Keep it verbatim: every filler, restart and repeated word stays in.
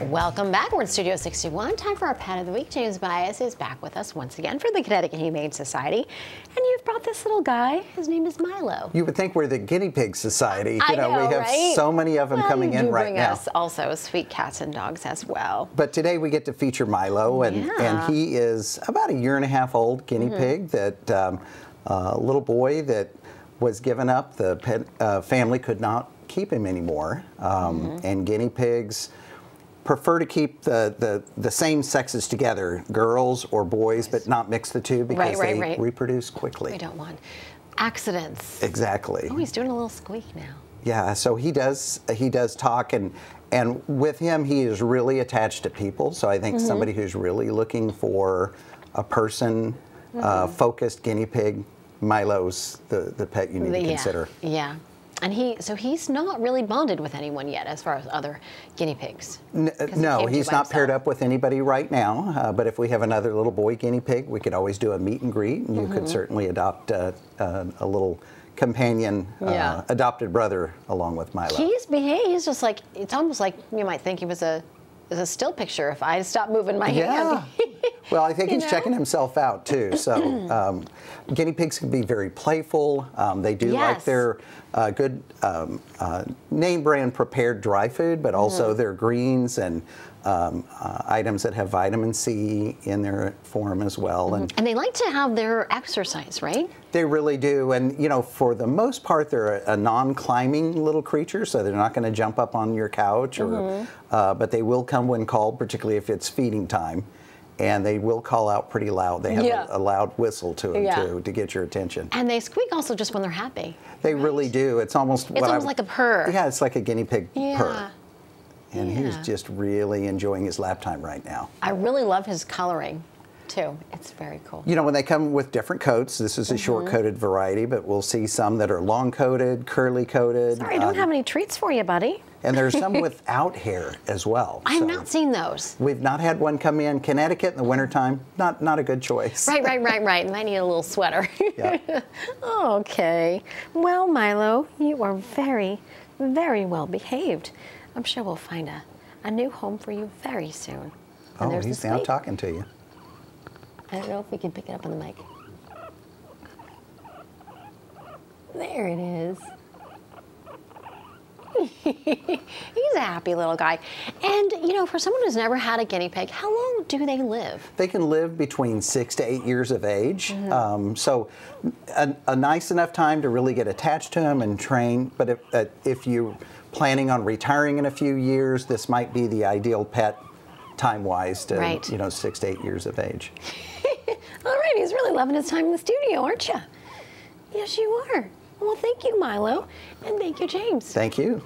Welcome back. We're in Studio sixty-one. Time for our Pet of the Week. James Bias is back with us once again for the Connecticut Humane Society. And you've brought this little guy. His name is Milo. You would think we're the Guinea Pig Society. You I know, know, we have right? so many of them well, coming in right bring now. Us also sweet cats and dogs as well. But today we get to feature Milo, and, yeah. and he is about a year and a half old guinea mm-hmm. pig, that um, uh, little boy that was given up. The pet, uh, family could not keep him anymore, um, mm-hmm. and guinea pigs prefer to keep the, the, the same sexes together, girls or boys, but not mix the two because right, right, they right. reproduce quickly. We don't want accidents. Exactly. Oh, he's doing a little squeak now. Yeah, so he does he does talk, and and with him he is really attached to people. So I think mm-hmm. somebody who's really looking for a person, mm-hmm. uh, focused guinea pig, Milo's the, the pet you need the, to consider. Yeah. yeah. And he, so he's not really bonded with anyone yet, as far as other guinea pigs. No, he he's not himself. paired up with anybody right now. Uh, but if we have another little boy guinea pig, we could always do a meet and greet, and mm-hmm. you could certainly adopt uh, uh, a little companion, yeah. uh, adopted brother along with Milo. He's he's just like, it's almost like you might think he was a, was a still picture if I stopped moving my yeah. hand. Well, I think you he's know? checking himself out too. So um, guinea pigs can be very playful. Um, they do yes. like their uh, good um, uh, name brand prepared dry food, but also mm. their greens and um, uh, items that have vitamin C in their form as well. Mm-hmm. and, and they like to have their exercise, right? They really do. And you know, for the most part, they're a, a non-climbing little creature, so they're not going to jump up on your couch, or, mm-hmm. uh, but they will come when called, particularly if it's feeding time. And they will call out pretty loud. They have yeah. a, a loud whistle to them, yeah. too, to get your attention. And they squeak also just when they're happy. They right? really do. It's almost, it's what almost I, like a purr. Yeah, it's like a guinea pig yeah. purr. And yeah. he's just really enjoying his lap time right now. I really love his coloring, too. It's very cool. You know, when they come with different coats, this is a mm-hmm. short-coated variety, but we'll see some that are long-coated, curly-coated. Sorry, I don't um, have any treats for you, buddy. And there's some without hair as well. I've so not seen those. We've not had one come in. Connecticut in the wintertime, not not a good choice. Right, right, right, right. And I need a little sweater. Yeah. Okay. Well, Milo, you are very, very well behaved. I'm sure we'll find a, a new home for you very soon. And oh, he's now talking to you. I don't know if we can pick it up on the mic. There it is. He's a happy little guy. And, you know, for someone who's never had a guinea pig, how long do they live? They can live between six to eight years of age. Mm-hmm. um, so a, a nice enough time to really get attached to them and train. But if, uh, if you're planning on retiring in a few years, this might be the ideal pet time-wise to, right. you know, six to eight years of age. All right, he's really loving his time in the studio, aren't you? Yes, you are. Well, thank you, Milo, and thank you, James. Thank you.